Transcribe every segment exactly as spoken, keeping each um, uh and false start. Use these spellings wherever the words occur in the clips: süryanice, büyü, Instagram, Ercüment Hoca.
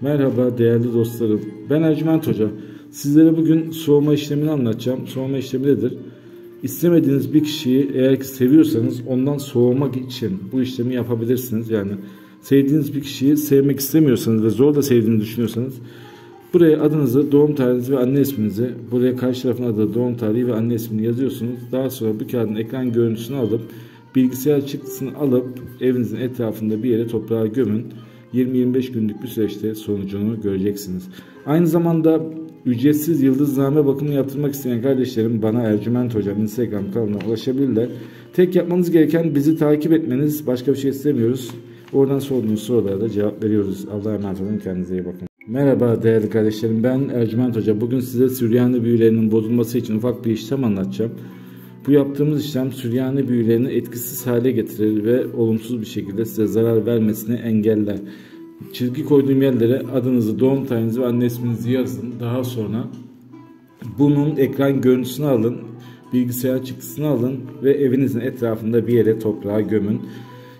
Merhaba değerli dostlarım, ben Ercüment Hoca. Sizlere bugün soğuma işlemini anlatacağım. Soğuma işlemi nedir? İstemediğiniz bir kişiyi eğer ki seviyorsanız ondan soğumak için bu işlemi yapabilirsiniz. Yani sevdiğiniz bir kişiyi sevmek istemiyorsanız ve zor da sevdiğini düşünüyorsanız buraya adınızı, doğum tarihinizi ve anne isminizi, buraya karşı tarafın adı, doğum tarihi ve anne ismini yazıyorsunuz. Daha sonra bu kağıdın ekran görüntüsünü alıp, bilgisayar çıktısını alıp evinizin etrafında bir yere toprağa gömün. yirmi yirmi beş günlük bir süreçte sonucunu göreceksiniz. Aynı zamanda ücretsiz yıldızname bakımını yaptırmak isteyen kardeşlerim bana Ercüment Hocam Instagram kanalına ulaşabilirler. Tek yapmanız gereken bizi takip etmeniz. Başka bir şey istemiyoruz. Oradan sorduğunuz sorulara da cevap veriyoruz. Allah'a emanet olun. Kendinize iyi bakın. Merhaba değerli kardeşlerim, ben Ercüment Hoca. Bugün size Süryani büyülerinin bozulması için ufak bir işlem anlatacağım. Bu yaptığımız işlem Süryani büyülerini etkisiz hale getirir ve olumsuz bir şekilde size zarar vermesini engeller. Çizgi koyduğum yerlere adınızı, doğum tarihinizi ve anne isminizi yazın. Daha sonra bunun ekran görüntüsünü alın, bilgisayar çıktısını alın ve evinizin etrafında bir yere toprağa gömün.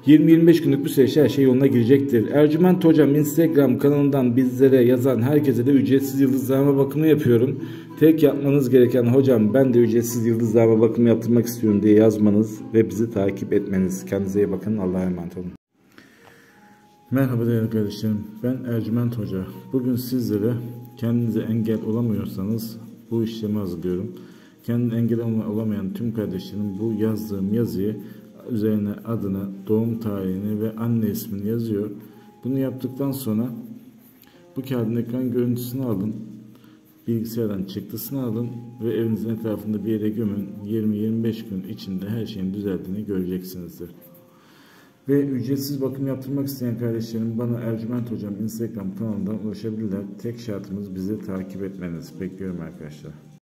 yirmi yirmi beş günlük bir süreçte her şey yoluna girecektir. Ercüment Hocam Instagram kanalından bizlere yazan herkese de ücretsiz yıldızname bakımı yapıyorum. Tek yapmanız gereken hocam ben de ücretsiz yıldızname bakımı yaptırmak istiyorum diye yazmanız ve bizi takip etmeniz. Kendinize iyi bakın. Allah'a emanet olun. Merhaba değerli kardeşlerim. Ben Ercüment Hoca. Bugün sizlere kendinize engel olamıyorsanız bu işlemi hazırlıyorum. Kendine engel olamayan tüm kardeşlerim bu yazdığım yazıyı üzerine adını, doğum tarihini ve anne ismini yazıyor. Bunu yaptıktan sonra bu kağıdın ekran görüntüsünü alın, bilgisayardan çıktısını alın ve evinizin etrafında bir yere gömün. yirmi yirmi beş gün içinde her şeyin düzeldiğini göreceksinizdir. Ve ücretsiz bakım yaptırmak isteyen kardeşlerim bana Ercüment Hocam Instagram kanalından ulaşabilirler. Tek şartımız bizi takip etmeniz. Bekliyorum arkadaşlar.